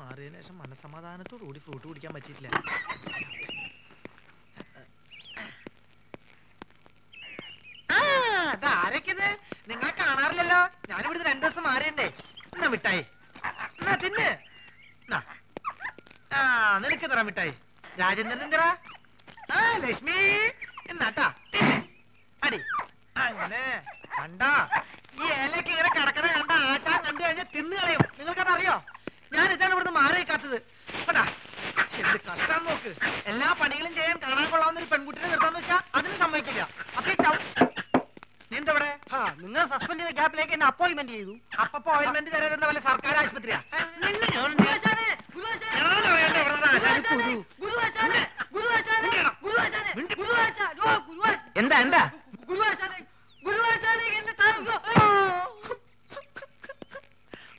മാറിയതിനു ശേഷം മനസ്സമാധാനത്തോടു കൂടി ഫ്രൂട്ട് കുടിക്കാൻ പറ്റിയിട്ടില്ല. ആരൊക്കെയത് നിങ്ങളെ കാണാറില്ലല്ലോ. ഞാനിവിടുന്ന് 2 ദിവസം മാറിയല്ലേ. എന്നാ മിഠായി എന്നാ തിന്ന്. ആ നിനക്ക് തരാം മിഠായി. രാജേന്ദ്രൻ എന്തിനാ? ആ ലക്ഷ്മി എന്നാട്ടാ അടി അങ്ങനെ കണ്ടാ ഈ ഏലക്ക് ഇങ്ങനെ കടക്കണ കണ്ട ആശാൻ കണ്ടു കഴിഞ്ഞാൽ തിന്നു കളയും. നിങ്ങൾക്കത് അറിയോ? ഞാൻ ഇതാണ് ഇവിടുന്ന് മാറി കാത്തത്. എന്ത് കഷ്ടം നോക്ക്. എല്ലാ പണികളും ചെയ്യാൻ കാണാൻ കൊള്ളാവുന്ന ഒരു പെൺകുട്ടിനെ നിർത്താന്ന് വെച്ചാൽ അതിന് സമ്മതിക്കില്ല. അപ്പൊ നിന്തവിടെ നിങ്ങൾ സസ്പെൻഡ് ചെയ്ത ഗ്യാപ്പിലേക്ക് എന്നെ അപ്പോയിന്റ്മെന്റ് ചെയ്തു. അപ്പൊ അപ്പോയിന്റ്മെന്റ് തരാതെന്ന വല്ല സർക്കാർ ആശുപത്രിയാ? എന്താ എന്താ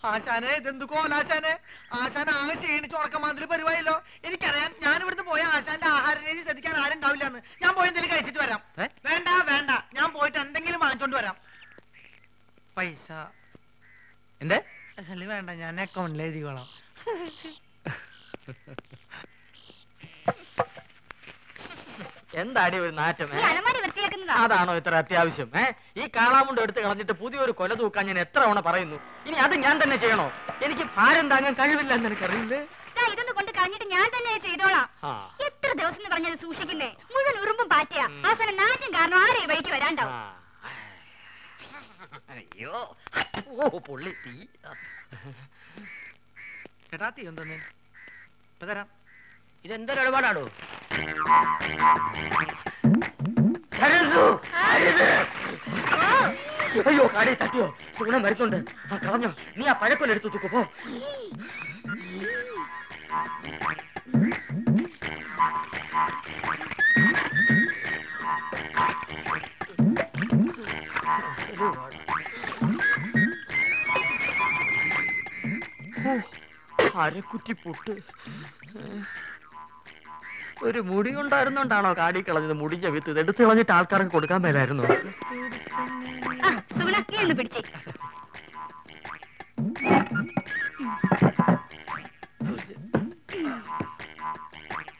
ആശാനെ ഇതെന്ത് കോലാശാനെ? ആശാൻ ആകെ ക്ഷീണിച്ച് ഉറക്കമാതിരി പരിപാടിയല്ലോ. എനിക്കറിയാം ഞാൻ ഇവിടുന്ന് പോയ ആശാന്റെ ആഹാര രീതി ശ്രദ്ധിക്കാൻ ആരുണ്ടാവില്ല എന്ന്. ഞാൻ പോയി എന്തെങ്കിലും കഴിച്ചിട്ട് വരാം. വേണ്ട വേണ്ട, ഞാൻ പോയിട്ട് എന്തെങ്കിലും വാങ്ങിച്ചോണ്ട് വരാം. പൈസ എന്തേ വേണ്ട, ഞാൻ അക്കൗണ്ടിൽ എഴുതിക്കോളാം. എന്താടി ഒരു നാറ്റം? അതാണോ ഇത്ര അത്യാവശ്യം? ഈ കാളാമുണ്ട് എടുത്ത് കളഞ്ഞിട്ട് പുതിയൊരു കൊല തൂക്കാൻ ഞാൻ എത്ര തവണ പറയുന്നു. ഇനി അത് ഞാൻ തന്നെ ചെയ്യണോ? എനിക്ക് ഭാരം താങ്ങാൻ കഴിവില്ല. എനിക്കറിയില്ലേ ഇതൊന്നും കൊണ്ട് കളഞ്ഞിട്ട് ഞാൻ തന്നെ ചെയ്തോളാം. എത്ര ദിവസം പറഞ്ഞത് സൂക്ഷിക്കുന്നേ? മുഴുവൻ ഉറുമ്പും പാറ്റിയാ അവസാനം നാറ്റം കാരണം ആരെയും വഴിക്ക് വരാണ്ടാവും. അയ്യോ പൊള്ളി തീ ചേട്ടാ, തീ എന്തോന്നേ തരാം. ഇതെന്തൊരു ഇടപാടാണോ? അയ്യോ കാടി തട്ടിയോ? സുഗുണം വരുന്നുണ്ട്. ആ കളഞ്ഞോ നീ ആ പഴക്കൊല എടുത്തു തൂക്കുപ്പോ. അരക്കുറ്റി പൊട്ട് ഒരു മുടി ഉണ്ടായിരുന്നോണ്ടാണോ കാടി കളഞ്ഞത്? മുടിഞ്ഞ വിത്ത് എടുത്ത് കളഞ്ഞിട്ട് ആൾക്കാർക്ക് കൊടുക്കാൻ മേലായിരുന്നു.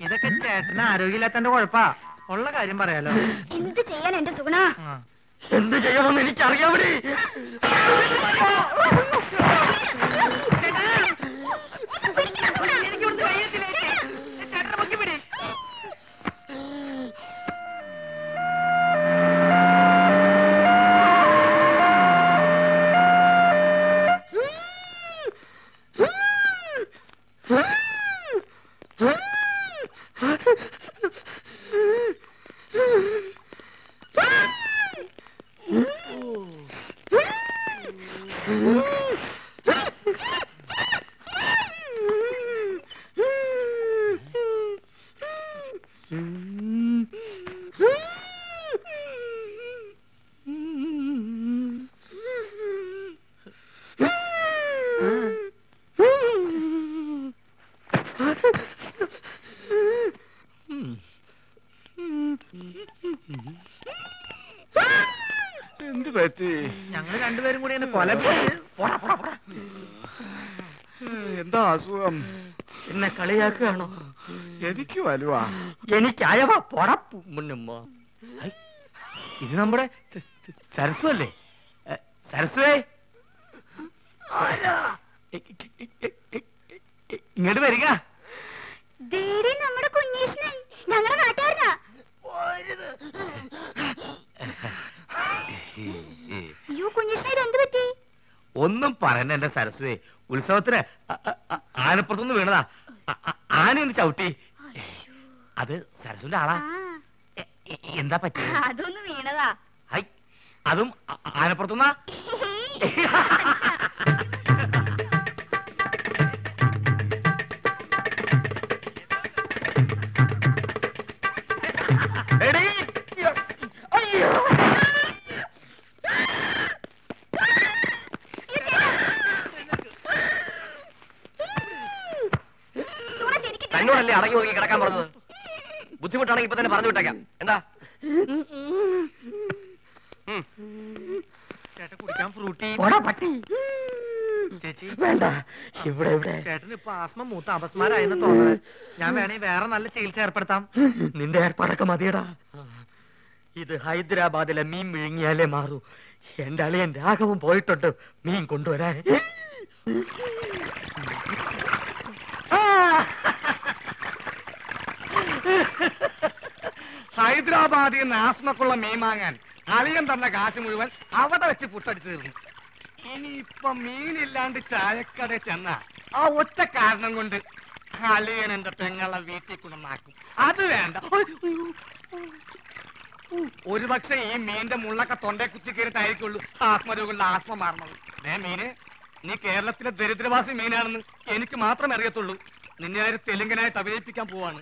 ഇതൊക്കെ ചേട്ടന് ആരോഗ്യമില്ലാത്തന്റെ കുഴപ്പാ. ഉള്ള കാര്യം പറയാലോ. എന്ത് ചെയ്യാൻ എന്റെ സുഗുണ? എന്ത് ചെയ്യണമെന്ന് എനിക്കറിയാം. എന്താ അസുഖം? എന്നെ കളിയാക്കുകയാണോ? എനിക്കും അലുവ എനിക്കയവാ പൊടപ്പു മുന്നുമ്മ. ഇത് നമ്മുടെ സരസു അല്ലേ? സരസുവേ ഇങ്ങോട്ട് വരിക. ഒന്നും പറയണ്ട എന്റെ സരസ്വേ. ഉത്സവത്തിന് ആനപ്പുറത്തുനിന്ന് വീണതാ. ആനയൊന്ന് ചവിട്ടി. അത് സരസ്വന്റെ ആളാ. എന്താ പറ്റി? അതൊന്നും വീണതാ. അതും ആനപ്പുറത്തുനിന്നാ. അടങ്ങി നോക്കി കിടക്കാൻ പറഞ്ഞത് ബുദ്ധിമുട്ടാണെങ്കിൽ ഇപ്പൊ തന്നെ പറഞ്ഞു വിട്ടേക്കാം. എന്താ ചേട്ടൻ കുടിക്കാൻ ഫ്രൂട്ടി? ചേച്ചി വേണ്ട. ഇവിടെ ചേട്ടന് ഇപ്പൊ ആസ്മ മൂത്ത അപസ്മാരായെന്ന് തോന്നുന്നത്. ഞാൻ വേണേ വേറെ നല്ല ചികിത്സ ഏർപ്പെടുത്താം. നിന്റെ ഏർപ്പാടൊക്കെ മതിയടാ. ഇത് ഹൈദരാബാദിലെ മീൻ വിഴുങ്ങിയാലേ മാറൂ. എന്റെ അളിയൻ രാഘവും പോയിട്ടുണ്ട് മീൻ കൊണ്ടുവരാൻ. ഹൈദരാബാദിൽ നിന്ന് ആസ്മക്കുള്ള മീൻ വാങ്ങാൻ അളിയൻ തന്ന കാശ് മുഴുവൻ അവിടെ വെച്ച് പുട്ടടിച്ചു തീർന്നു. ഇനിയിപ്പൊ മീനില്ലാണ്ട് ചായക്കട ചെന്ന ആ ഒറ്റ കാരണം കൊണ്ട് അളിയൻ എന്റെ പെങ്ങളെ വീട്ടിൽ കൊണ്ടുവന്നാക്കും. അത് വേണ്ട. ഒരുപക്ഷെ ഈ മീന്റെ മുള്ളൊക്കെ തൊണ്ടയെ കുത്തിക്കേറിട്ടായിരിക്കുള്ളൂ ആത്മരോഗങ്ങളുടെ ആസ്മ മാറണത്. ഏ മീന്, നീ കേരളത്തിലെ ദരിദ്രവാസി മീനാണെന്ന് എനിക്ക് മാത്രമേ അറിയത്തുള്ളൂ. നിന്നെ ആര് തെലുങ്കനായിട്ട് അഭിനയിപ്പിക്കാൻ പോവാണ്.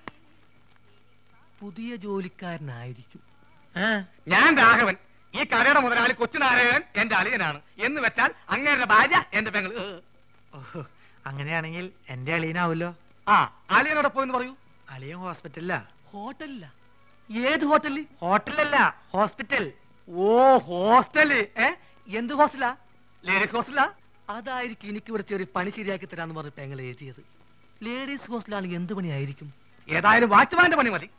പുതിയ ജോലിക്കാരനായിരിക്കും. ഞാൻ രാഘവൻ, ഈ കടയുടെ മുതലാളി കൊച്ചുനാരായണൻ എന്റെ അളിയനാണ്. എന്ന് വെച്ചാൽ അങ്ങേരുടെ ഭാര്യ എന്റെ പെങ്ങൾ. അങ്ങനെയാണെങ്കിൽ എന്റെ അളിയനാവല്ലോ. ആ അളിയനോടൊപ്പം എന്ന് പറയൂ. അളിയൻ ഹോസ്പിറ്റലിലാ. ഹോട്ടലില്ല. ഏത് ഹോട്ടല്? ഹോട്ടലല്ല, ഹോസ്പിറ്റൽ. ഓ ഹോസ്റ്റല്. എന്ത് ഹോസ്റ്റലാ? ലേഡീസ് ഹോസ്റ്റലാ. അതായിരിക്കും എനിക്ക് ഇവിടെ ചെറിയ പണി ശരിയാക്കി തരാന്ന് പറഞ്ഞ പെങ്ങൾ എഴുതിയത്. ലേഡീസ് ഹോസ്റ്റലാണ് എന്ത് പണിയായിരിക്കും? ഏതായാലും വാച്ച്മാന്റെ പണി മതി.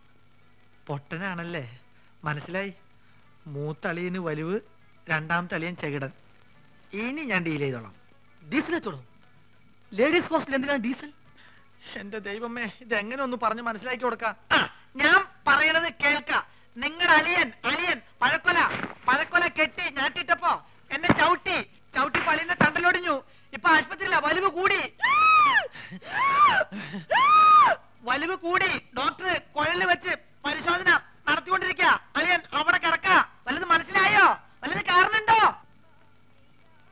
പൊട്ടനാണല്ലേ, മനസ്സിലായി. മൂത്തളിയന് വലിവ്, രണ്ടാമത്തെ അളിയൻ ചെകിടൻ. ഇനി ഞാൻ ഡീൽ ചെയ്തോളാം. ഡീസൽ എത്തോളൂ. ലേഡീസ് ഹോസ്റ്റൽ എന്തിനാണ് ഡീസൽ? എന്റെ ദൈവമേ, ഇതെങ്ങനെ ഒന്ന് പറഞ്ഞ് മനസ്സിലാക്കി കൊടുക്കാം. ഞാൻ പറയണത് കേൾക്ക. നിങ്ങളുടെ അളിയൻ അളിയൻ പഴക്കൊല പഴക്കൊല കെട്ടി ഞാട്ടിട്ടപ്പോ എന്നെ ചവിട്ടി ചവിട്ടി പളിയന്റെ തണ്ടലൊടിഞ്ഞു. ഇപ്പൊ ആശുപത്രിയില. വലിവ് കൂടി വലിവ് കൂടി. ഡോക്ടർ കുഴലിൽ വെച്ച് പരിശോധന നടത്തിക്കൊണ്ടിരിക്ക. അളിയൻ അവിടെ കിടക്ക. വല്ലത് മനസ്സിലായോ? വല്ലത് കാരണുണ്ടോ?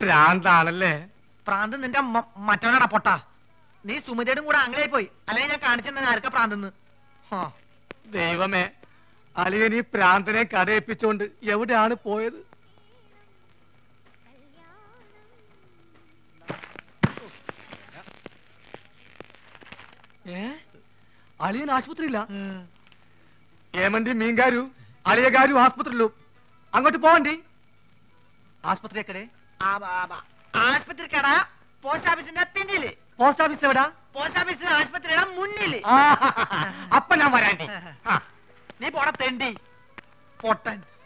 പ്രാന്താണല്ലേ. പ്രാന്ത് നിന്റെ മറ്റവനാടാ പൊട്ട. നീ സുമതിയോടും കൂടെ അങ്ങനെ പോയി. അല്ലെങ്കിൽ ഞാൻ കാണിച്ചെന്ന ആർക്കാ പ്രാന്തെന്ന്. ദൈവമേ, അളിയൻ ഈ പ്രാന്തനെ കടയിപ്പിച്ചോണ്ട് എവിടെയാണ് പോയത്? അളിയൻ ആശുപത്രിയില്ല. ഏമന്റെ മീൻകാരും അളിയകാരും ആസ്പത്രിയിലും. അങ്ങോട്ട് പോവണ്ടി. ആസ്പത്രി ആസ്പത്രിക്കടാ. പോസ്റ്റ് ഓഫീസിന്റെ പിന്നില്. പോസ്റ്റ് ഓഫീസ് എവിടാ? പോസ്റ്റ് ഓഫീസ് ആശുപത്രിയുടെ മുന്നില്. അപ്പൊ ഞാൻ വരാണ്ടി. നീ പോടത്തേണ്ടി പൊട്ടൻ.